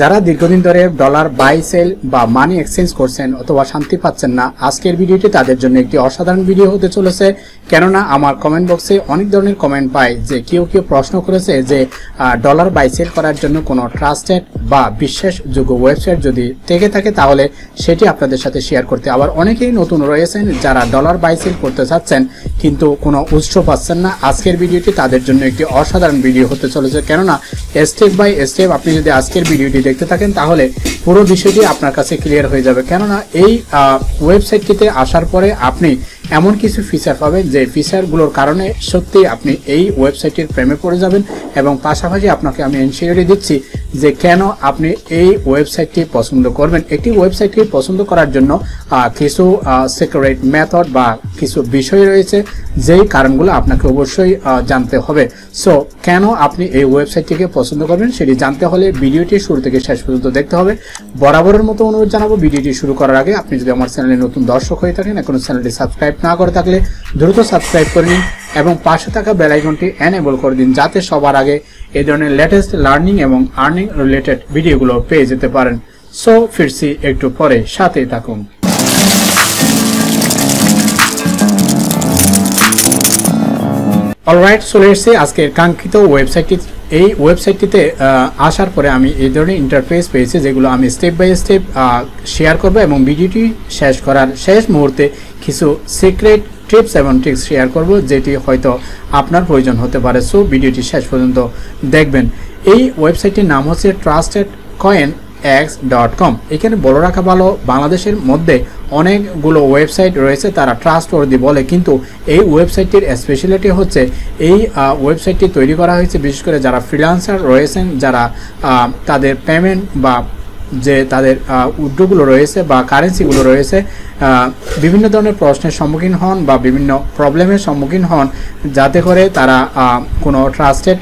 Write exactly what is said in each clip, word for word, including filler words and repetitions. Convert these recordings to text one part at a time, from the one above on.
যারা দীর্ঘদিন ধরে ডলার বাই সেল বা মানি এক্সচেঞ্জ করছেন অথবা শান্তি পাচ্ছেন না, আজকের ভিডিওটি তাদের জন্য একটি অসাধারণ ভিডিও হতে চলেছে। কেননা আমার কমেন্ট বক্সে অনেক ধরনের কমেন্ট পাই যে কেউ কেউ প্রশ্ন করেছে যে ডলার বাই সেল করার জন্য কোনো ট্রাস্টেড বা বিশ্বাসযোগ্য ওয়েবসাইট যদি থেকে থাকে তাহলে সেটি আপনাদের সাথে শেয়ার করতে। আবার অনেকেই নতুন রয়েছেন যারা ডলার বাই সেল করতে চাচ্ছেন কিন্তু কোনো উৎস পাচ্ছেন না, আজকের ভিডিওটি তাদের জন্য একটি অসাধারণ ভিডিও হতে চলেছে। কেননা স্টেপ বাই স্টেপ আপনি যদি আজকের ভিডিওটি দেখতে থাকেন তাহলে পুরো বিষয়টি আপনার কাছে ক্লিয়ার হয়ে যাবে। কেননা এই ওয়েবসাইটটিতে আসার পরে আপনি এমন কিছু ফিচার পাবেন যে ফিচারগুলোর কারণে সত্যি আপনি এই ওয়েবসাইটটির প্রেমে পড়ে যাবেন। এবং পাশাপাশি আপনাকে আমি এনশিওরিটি দিচ্ছি যে কেন আপনি এই ওয়েবসাইটটি পছন্দ করবেন। একটি ওয়েবসাইটটি পছন্দ করার জন্য কিছু সিক্রেট মেথড বা কিছু বিষয় রয়েছে যেই কারণগুলো আপনাকে অবশ্যই জানতে হবে। সো কেন আপনি এই ওয়েবসাইটটিকে পছন্দ করবেন সেটি জানতে হলে ভিডিওটি শুরু থেকে শেষ পর্যন্ত দেখতে হবে। বরাবরের মতো অনুরোধ জানাবো, ভিডিওটি শুরু করার আগে আপনি যদি আমার চ্যানেলে নতুন দর্শক হয়ে থাকেন, এখনো চ্যানেলটি সাবস্ক্রাইব না করে থাকলে দ্রুত সাবস্ক্রাইব করে নিন এবং পাশে থাকা বেল আইকনটি এনেবল করে দিন যাতে সবার আগে এই ধরনের লেটেস্ট লার্নিং এবং আর্নিং রিলেটেড ভিডিওগুলো পেয়ে যেতে পারেন। সো ফিরছি একটু পরে, সাথেই থাকুন। অলরাইট, চলে এসেছি আজকের কাঙ্ক্ষিত ওয়েবসাইটটি। এই ওয়েবসাইটটিতে আসার পরে আমি এই ধরনের ইন্টারফেস পেয়েছি যেগুলো আমি স্টেপ বাই স্টেপ শেয়ার করবো এবং ভিডিওটি শেষ করার শেষ মুহূর্তে কিছু সিক্রেট টিপস এবং ট্রিক্স শেয়ার করব যেটি হয়তো আপনার প্রয়োজন হতে পারে। সো ভিডিওটি শেষ পর্যন্ত দেখবেন। এই ওয়েবসাইটটির নাম হচ্ছে trusted coin X dot com. এখানে বলে রাখা ভালো, বাংলাদেশের মধ্যে অনেকগুলো ওয়েবসাইট রয়েছে তারা ট্রাস্টওয়ার্দি বলে, কিন্তু এই ওয়েবসাইটটির স্পেশালিটি হচ্ছে এই ওয়েবসাইটটি তৈরি করা হয়েছে বিশেষ করে যারা ফ্রিল্যান্সার রয়েছেন, যারা তাদের পেমেন্ট বা যে তাদের উদ্যোগগুলো রয়েছে বা কারেন্সিগুলো রয়েছে বিভিন্ন ধরনের প্রশ্নের সম্মুখীন হন বা বিভিন্ন প্রবলেমের সম্মুখীন হন, যাতে করে তারা কোনো ট্রাস্টেড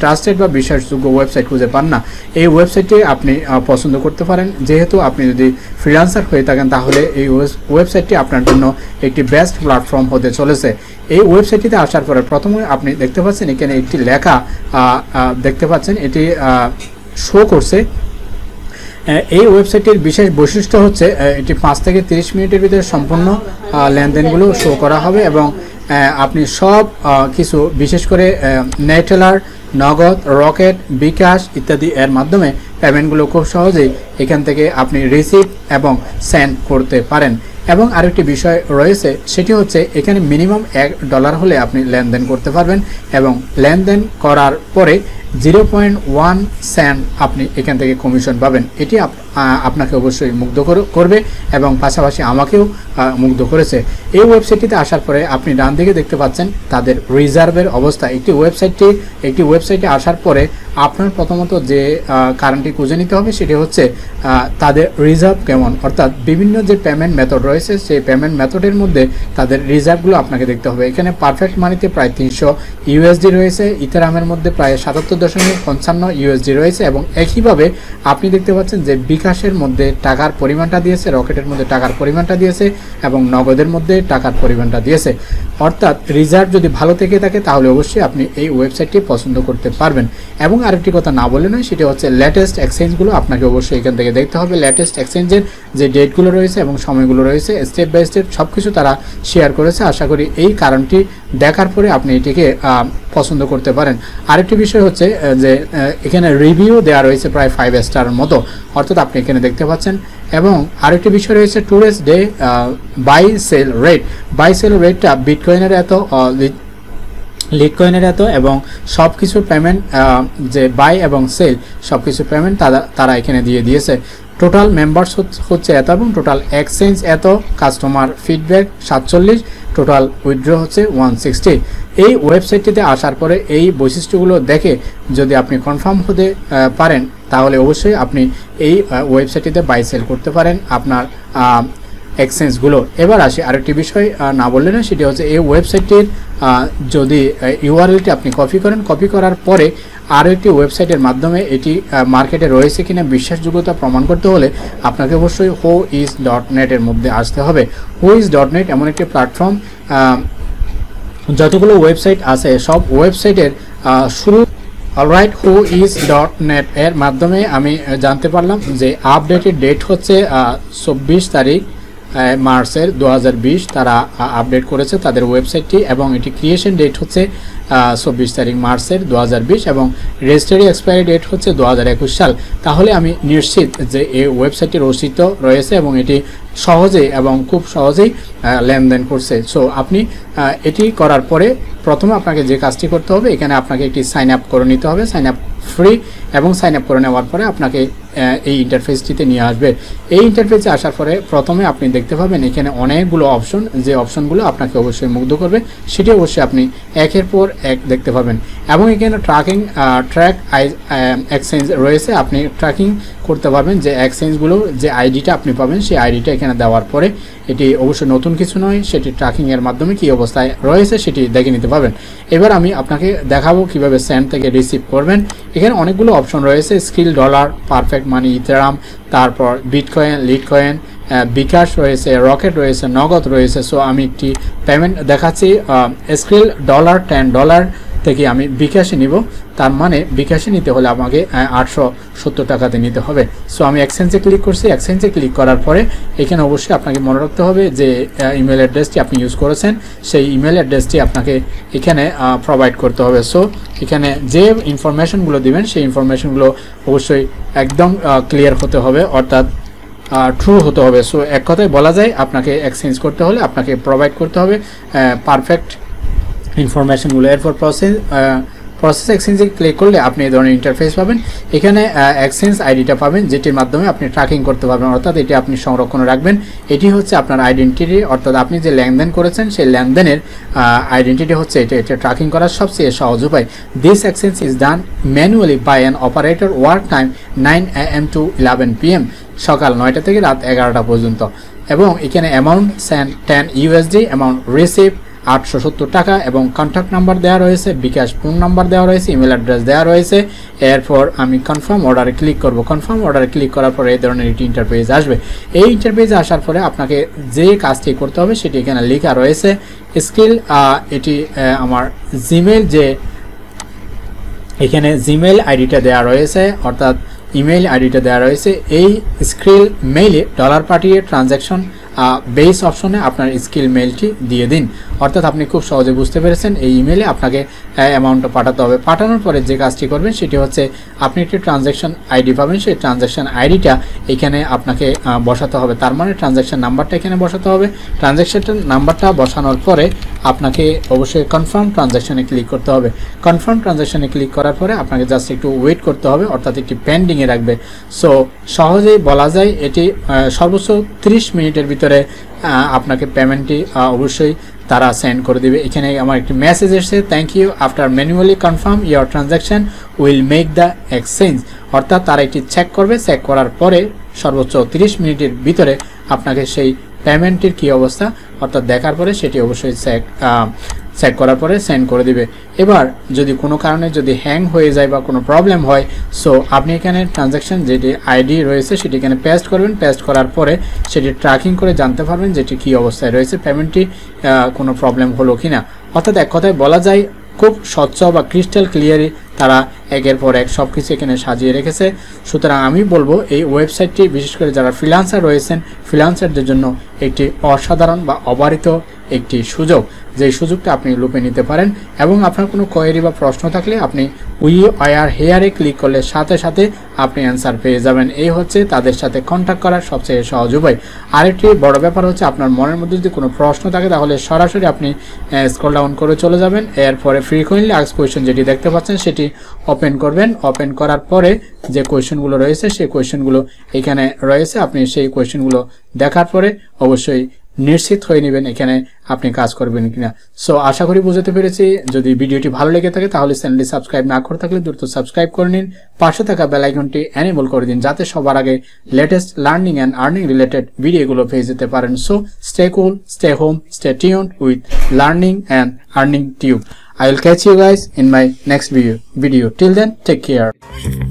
ট্রাস্টেড বা বিশ্বাসযোগ্য ওয়েবসাইট খুঁজে পান না। এই ওয়েবসাইটটি আপনি পছন্দ করতে পারেন। যেহেতু আপনি যদি ফ্রিল্যান্সার হয়ে থাকেন তাহলে এই ওয়েবসাইটটি আপনার জন্য একটি বেস্ট প্ল্যাটফর্ম হতে চলেছে। এই ওয়েবসাইটটিতে আসার পরে প্রথমে আপনি দেখতে পাচ্ছেন এখানে একটি লেখা দেখতে পাচ্ছেন, এটি শো করছে। এই ওয়েবসাইটের বিশেষ বৈশিষ্ট্য হচ্ছে এটি পাঁচ থেকে তিরিশ মিনিটের ভিতরে সম্পূর্ণ লেনদেনগুলো শো করা হবে এবং আপনি সব কিছু বিশেষ করে নেটেলার, নগদ, রকেট, বিকাশ ইত্যাদি এর মাধ্যমে পেমেন্টগুলো খুব সহজেই এখান থেকে আপনি রিসিভ এবং সেন্ড করতে পারেন। এবং আরেকটি বিষয় রয়েছে সেটি হচ্ছে এখানে মিনিমাম এক ডলার হলে আপনি লেনদেন করতে পারবেন এবং লেনদেন করার পরে জিরো পয়েন্ট ওয়ান সেন্ট আপনি এখান থেকে কমিশন পাবেন। এটি আপনাকে অবশ্যই মুগ্ধ করবে এবং পাশাপাশি আমাকেও মুগ্ধ করেছে। এই ওয়েবসাইটটিতে আসার পরে আপনি ডান দিকে দেখতে পাচ্ছেন তাদের রিজার্ভের অবস্থা। একটি ওয়েবসাইটটি একটি ওয়েবসাইটে আসার পরে আপনার প্রথমত যে কারণটি খুঁজে নিতে হবে সেটি হচ্ছে তাদের রিজার্ভ কেমন, অর্থাৎ বিভিন্ন যে পেমেন্ট মেথড রয়েছে সেই পেমেন্ট মেথডের মধ্যে তাদের রিজার্ভগুলো আপনাকে দেখতে হবে। এখানে পারফেক্ট মানিতে প্রায় তিনশো ইউএসডি রয়েছে, ইথেরামের মধ্যে প্রায় সাতাত্তর দশমিক পঞ্চান্ন ইউএসডি রয়েছে এবং একইভাবে আপনি দেখতে পাচ্ছেন যে বিকাশের মধ্যে টাকার পরিমাণটা দিয়েছে, রকেটের মধ্যে টাকার পরিমাণটা দিয়েছে এবং নগদের মধ্যে টাকার পরিমাণটা দিয়েছে। অর্থাৎ রিজার্ভ যদি ভালো থেকে থাকে তাহলে অবশ্যই আপনি এই ওয়েবসাইটটি পছন্দ করতে পারবেন। এবং আরেকটি কথা না বলে নয়, সেটি হচ্ছে লেটেস্ট এক্সচেঞ্জগুলো আপনাকে অবশ্যই এখান থেকে দেখতে হবে। লেটেস্ট এক্সচেঞ্জের যে ডেটগুলো রয়েছে এবং সময়গুলো রয়েছে স্টেপ বাই স্টেপ সব কিছু তারা শেয়ার করেছে। আশা করি এই কারণটি দেখার পরে আপনি এটিকে পছন্দ করতে পারেন। আরেকটি বিষয় হচ্ছে যে এখানে রিভিউ দেওয়া রয়েছে প্রায় ফাইভ স্টারের মতো, অর্থাৎ আপনি এখানে দেখতে পাচ্ছেন। এবং আরেকটি বিষয় রয়েছে today's day buy sell rate. Buy sell রেটটা বিটকয়েনের এত, লিটকয়েনের এত এবং সব কিছু পেমেন্ট যে বাই এবং সেল সব কিছু পেমেন্ট তারা তারা এখানে দিয়ে দিয়েছে। টোটাল মেম্বার্স হচ্ছে এত এবং টোটাল এক্সচেঞ্জ এত, কাস্টমার ফিডব্যাক সাতচল্লিশ, টোটাল উইথড্র হচ্ছে ওয়ান সিক্সটি। এই ওয়েবসাইটটিতে আসার পরে এই বৈশিষ্ট্যগুলো দেখে যদি আপনি কনফার্ম হতে পারেন তাহলে অবশ্যই আপনি এই ওয়েবসাইটটিতে বাই সেল করতে পারেন আপনার এক্সচেঞ্জগুলো। এবার আসি আরেকটি বিষয় না বললে না, সেটি হচ্ছে এই ওয়েবসাইটটির যদি ইউআরএলটি আপনি কপি করেন, কপি করার পরে আরও একটি ওয়েবসাইটের মাধ্যমে এটি মার্কেটে রয়েছে কিনা বিশ্বাসযোগ্যতা প্রমাণ করতে হলে আপনাকে অবশ্যই হো ইজ ডট নেটের মধ্যে আসতে হবে। হো ইজ ডট নেট এমন একটি প্ল্যাটফর্ম, যতগুলো ওয়েবসাইট আছে সব ওয়েবসাইটের শুরু alright who is dot net এর মাধ্যমে আমি জানতে পারলাম যে আপডেটের ডেট হচ্ছে চব্বিশ তারিখ মার্চের দু হাজার বিশ তারা আপডেট করেছে তাদের ওয়েবসাইটটি এবং এটি ক্রিয়েশন ডেট হচ্ছে চব্বিশ তারিখ মার্চের দু হাজার বিশ এবং রেজিস্ট্রি এক্সপায়ারি ডেট হচ্ছে দু হাজার একুশ সাল। তাহলে আমি নিশ্চিত যে এই ওয়েবসাইটটি রচিত রয়েছে এবং এটি সহজে এবং খুব সহজেই লেনদেন করছে। সো আপনি এটি করার পরে প্রথমে আপনাকে যে কাজটি করতে হবে, এখানে আপনাকে একটি সাইন আপ করে নিতে হবে, সাইন আপ ফ্রি, এবং সাইন আপ করে নেওয়ার পরে আপনাকে এই ইন্টারফেসটিতে নিয়ে আসবে। এই ইন্টারফেসে আসার পরে প্রথমে আপনি দেখতে পাবেন এখানে অনেকগুলো অপশন, যে অপশনগুলো আপনাকে অবশ্যই মুগ্ধ করবে সেটি অবশ্যই আপনি একের পর এক দেখতে পাবেন। এবং এখানে ট্র্যাকিং ট্র্যাক এক্সচেঞ্জ রয়েছে, আপনি ট্র্যাকিং করতে পারবেন যে এক্সচেঞ্জগুলো যে আইডিটা আপনি পাবেন সেই আইডিটা এখানে দেওয়ার পরে এটি অবশ্যই নতুন কিছু নয়, সেটি ট্র্যাকিংয়ের মাধ্যমে কী অবস্থায় রয়েছে সেটি দেখে নিতে পারবেন। এবার আমি আপনাকে দেখাবো কিভাবে সেন্ড থেকে রিসিভ করবেন। এখানে অনেকগুলো অপশন রয়েছে, স্কিল ডলার, পারফেক্ট মানি, ইথেরাম, তারপর বিটকয়েন, লিটকয়েন, বিকাশ রয়েছে, রকেট রয়েছে, নগদ রয়েছে। সো আমি একটি পেমেন্ট দেখাচ্ছি, স্কিল ডলার টেন ডলার থেকে আমি বিকাশে নিব, তার মানে বিকাশে নিতে হলে আমাকে আটশো সত্তর টাকাতে নিতে হবে। সো আমি এক্সচেঞ্জে ক্লিক করছি, এক্সচেঞ্জে ক্লিক করার পরে এখানে অবশ্যই আপনাকে মনে রাখতে হবে যে ইমেল অ্যাড্রেসটি আপনি ইউজ করেছেন সেই ইমেল অ্যাড্রেসটি আপনাকে এখানে প্রোভাইড করতে হবে। সো এখানে যে ইনফরমেশনগুলো দেবেন সেই ইনফরমেশনগুলো অবশ্যই একদম ক্লিয়ার হতে হবে, অর্থাৎ ট্রু হতে হবে। সো এক কথায় বলা যায় আপনাকে এক্সচেঞ্জ করতে হলে আপনাকে প্রোভাইড করতে হবে পারফেক্ট ইনফরমেশনগুলো। এরপর প্রসেস প্রসেস এক্সচেঞ্জে ক্লিক করলে আপনি এই ধরনের ইন্টারফেস পাবেন, এখানে এক্সচেঞ্জ আইডিটা পাবেন যেটির মাধ্যমে আপনি ট্র্যাকিং করতে পারবেন, অর্থাৎ এটি আপনি সংরক্ষণ রাখবেন। এটি হচ্ছে আপনার আইডেন্টিটি, অর্থাৎ আপনি যে লেনদেন করেছেন সেই লেনদেনের আইডেন্টিটি হচ্ছে এটা এটা ট্র্যাকিং করার সবচেয়ে সহজ উপায়। This exchange is done manually by an operator work time nine A M to eleven P M সকাল নয়টা থেকে রাত এগারোটা পর্যন্ত। এবং এখানে amount send ten USD, amount receive আটশো সত্তর টাকা, এবং কন্ট্যাক্ট নাম্বার দেওয়া রয়েছে, বিকাশ ফোন নাম্বার দেওয়া রয়েছে, ইমেল অ্যাড্রেস দেওয়া রয়েছে। এরপর আমি কনফার্ম অর্ডারে ক্লিক করব, কনফার্ম অর্ডারে ক্লিক করার পরে এই ধরনের একটি ইন্টারফেস আসবে। এই ইন্টারফেসে আসার পরে আপনাকে যে কাজটি করতে হবে সেটি এখানে লেখা রয়েছে স্কিল, এটি আমার জিমেল, যে এখানে জিমেল আইডিটা দেওয়া রয়েছে অর্থাৎ ইমেল আইডিটা দেওয়া রয়েছে। এই স্কিল মেইলে ডলার পাঠিয়ে ট্রানজ্যাকশন বেস অপশনে আপনার স্কিল মেইলটি দিয়ে দিন, অর্থাৎ আপনি খুব সহজে বুঝতে পেরেছেন এই ইমেলে আপনাকে অ্যামাউন্টটা পাঠাতে হবে। পাঠানোর পরে যে কাজটি করবেন সেটি হচ্ছে আপনি একটি ট্রানজ্যাকশন আইডি পাবেন, সেই ট্রানজ্যাকশন আইডিটা এখানে আপনাকে বসাতে হবে, তার মানে ট্রানজ্যাকশন নাম্বারটা এখানে বসাতে হবে। ট্রানজ্যাকশন নাম্বারটা বসানোর পরে আপনাকে অবশ্যই কনফার্ম ট্রানজ্যাকশনে ক্লিক করতে হবে। কনফার্ম ট্রানজ্যাকশনে ক্লিক করার পরে আপনাকে জাস্ট একটু ওয়েট করতে হবে, অর্থাৎ একটি পেন্ডিংয়ে রাখবে। সো সহজেই বলা যায় এটি সর্বোচ্চ ত্রিশ মিনিটের ভিতরে আপনাকে পেমেন্টটি অবশ্যই তারা সেন্ড করে দেবে। এখানে আমার একটি মেসেজ এসেছে, thank you after manually confirm your transaction will make the exchange, অর্থাৎ তারা এটি চেক করবে, চেক করার পরে সর্বোচ্চ ত্রিশ মিনিটের ভিতরে আপনাকে সেই পেমেন্টের কী অবস্থা অর্থাৎ দেখার পরে সেটি অবশ্যই চেক চেক করার পরে সেন্ড করে দিবে। এবার যদি কোনো কারণে যদি হ্যাং হয়ে যায় বা কোনো প্রবলেম হয়, সো আপনি এখানে ট্রানজ্যাকশন যেটি আইডি রয়েছে সেটি এখানে পেস্ট করবেন, পেস্ট করার পরে সেটি ট্র্যাকিং করে জানতে পারবেন যেটি কী অবস্থায় রয়েছে, পেমেন্টটি কোনো প্রবলেম হলো কি না। অর্থাৎ এক কথায় বলা যায় খুব স্বচ্ছ বা ক্রিস্টাল ক্লিয়ারই তারা একের পর এক সব কিছু এখানে সাজিয়ে রেখেছে। সুতরাং আমি বলবো এই ওয়েবসাইটটি বিশেষ করে যারা ফ্রিল্যান্সার রয়েছেন ফ্রিল্যান্সারদের জন্য একটি অসাধারণ বা অবারিত একটি সুযোগ, যেই সুযোগটা আপনি লুপে নিতে পারেন। এবং আপনার কোনো কোয়েরি বা প্রশ্ন থাকলে আপনি উই আর হেয়ারে ক্লিক করলে সাথে সাথে আপনি অ্যান্সার পেয়ে যাবেন। এই হচ্ছে তাদের সাথে কন্ট্যাক্ট করার সবচেয়ে সহজ উপায়। আরেকটি বড় ব্যাপার হচ্ছে আপনার মনের মধ্যে যদি কোনো প্রশ্ন থাকে তাহলে সরাসরি আপনি স্ক্রল ডাউন করে চলে যাবেন, এরপরে ফ্রিকোয়েন্টলি আস্ক কোয়েশ্চেন যেটি দেখতে পাচ্ছেন সেটি ওপেন করবেন। ওপেন করার পরে যে কোয়েশ্চেনগুলো রয়েছে সেই কোয়েশ্চেনগুলো এখানে রয়েছে, আপনি সেই কোয়েশ্চেনগুলো দেখার পরে অবশ্যই নিশ্চিত হয়ে নেবেন এখানে আপনি কাজ করবেন কিনা। সো আশা করি বুঝতে পেরেছি। যদি ভিডিওটি ভালো লেগে থাকে তাহলে চ্যানেলটি সাবস্ক্রাইব না করে থাকলে দ্রুত সাবস্ক্রাইব করে নিন, পাশে থাকা বেল আইকনটি এনেবল করে দিন যাতে সবার আগে latest learning and earning related ভিডিওগুলো পেয়ে যেতে পারেন। So stay cool, stay home, stay tuned with learning and earning tube. I will catch you guys in my next video. Video. Till then, take care.